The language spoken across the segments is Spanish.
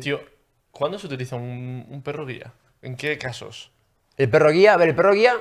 Tío, ¿cuándo se utiliza un perro guía? ¿En qué casos? El perro guía, a ver, el perro guía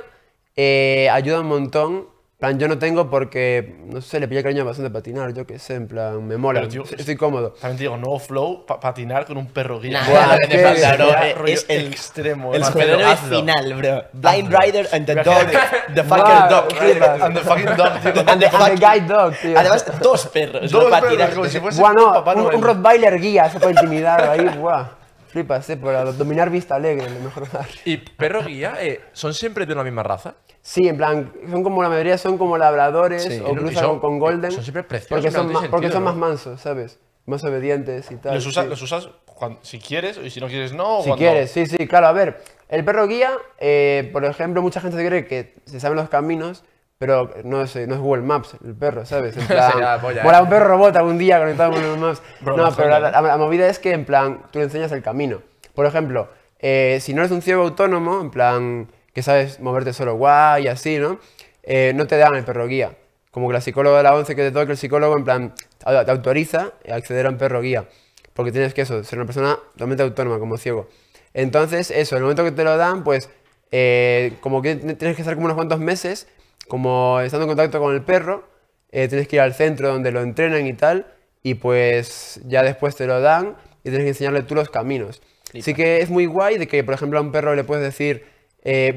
ayuda un montón. Plan, yo no tengo porque, no sé, le pillé cariño bastante a patinar, yo qué sé, en plan, me mola, tío, estoy cómodo. También te digo, no flow, patinar con un perro guía. Nah, no te falta, bro, es el extremo. El superhéroe final, bro. Blind Rider and the dog, the fucking dog. And the fucking dog, tío. And the guide dog, tío. Además, dos perros, no patinar. Bueno, un Rottweiler guía, se puede intimidar ahí, guau. Flipas, para dominar vista alegre, lo mejor. ¿Y perro guía son siempre de una misma raza? Sí, en plan, son como la mayoría, son como labradores sí, o incluso con golden. Son siempre preciosos. Porque son, porque son más mansos, ¿sabes? Más obedientes y tal. Los, los usas cuando, si quieres y si no quieres no. Si quieres, sí, sí, claro. A ver, el perro guía, por ejemplo, mucha gente cree que se saben los caminos, pero no sé, no es Google Maps el perro, ¿sabes? En plan, mola un perro robot algún día conectado con Google Maps. Bro, no, pero la movida es que, en plan, tú le enseñas el camino. Por ejemplo, si no eres un ciego autónomo, en plan, que sabes moverte solo guay y así, ¿no? No te dan el perro guía. Como que la psicóloga de la 11 que te toca, el psicólogo, en plan, te autoriza a acceder a un perro guía. Porque tienes que eso, ser una persona totalmente autónoma, como ciego. Entonces, eso, en el momento que te lo dan, pues, como que tienes que estar como unos cuantos meses, como estando en contacto con el perro, tienes que ir al centro donde lo entrenan y tal, y pues ya después te lo dan y tienes que enseñarle tú los caminos. Lipa. Así que es muy guay de que, por ejemplo, a un perro le puedes decir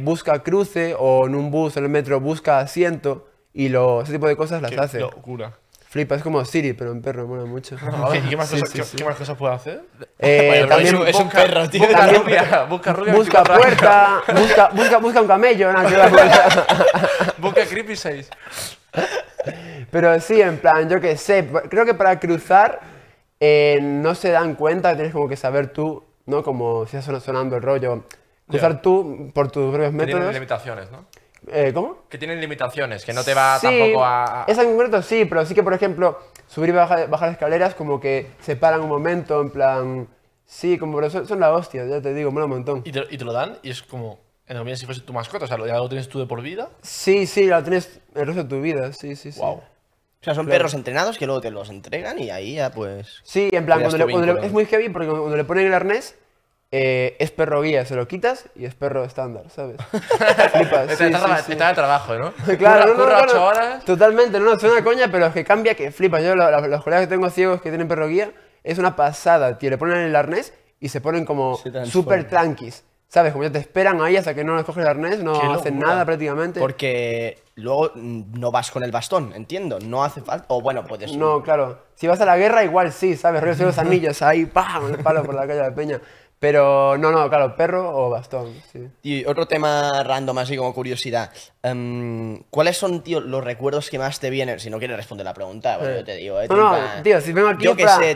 busca cruce, o en un bus, en el metro, busca asiento, y ese tipo de cosas las hace. ¡Qué locura! Flipa, es como Siri, pero en perro, mola mucho. ¿Qué más cosas puede hacer? También es un perro, tío. Busca rubia. Busca puerta. Busca un camello. Busca Creepy 6. Pero sí, en plan, yo qué sé. Creo que para cruzar no se dan cuenta, tienes como que saber tú, ¿no? Como si está sonando el rollo. Cruzar tú por tus propios métodos. Tienen limitaciones, ¿no? ¿Cómo? Que tienen limitaciones, que no te va tampoco a... Esa en concreto sí, pero sí que, por ejemplo, subir y bajar escaleras como que se paran un momento, en plan... Sí, como pero son la hostia, ya te digo, mola un montón. ¿Y te lo dan? Y es como, en realidad, si fuese tu mascota, o sea, ¿ya lo tienes tú de por vida? Sí, sí, lo tienes el resto de tu vida, sí, sí, sí. Wow. O sea, son perros entrenados que luego te los entregan y ahí ya pues... Sí, en plan, cuando es muy heavy porque cuando le ponen el arnés... es perro guía, se lo quitas y es perro estándar, ¿sabes? Flipas, sí. Está de trabajo, ¿no? Claro, curra 8 horas. Totalmente, no, es una coña, pero es que cambia que flipas. Yo, los colegas que tengo ciegos que tienen perro guía, es una pasada, tío. Le ponen el arnés y se ponen como súper tranquis, ¿sabes? Como ya te esperan ahí hasta que no les coges el arnés, no hacen nada prácticamente. Porque luego no vas con el bastón, entiendo, no hace falta, o bueno, puedes... No, claro, si vas a la guerra igual sí, ¿sabes? Rollo los anillos ahí, ¡pam! El palo por la calle de la peña. Pero no, claro, perro o bastón, sí. Y otro tema random, así como curiosidad. ¿Cuáles son, tío, los recuerdos que más te vienen? Si no quieres responder la pregunta, bueno, yo te digo, tío, si vengo aquí yo que sé,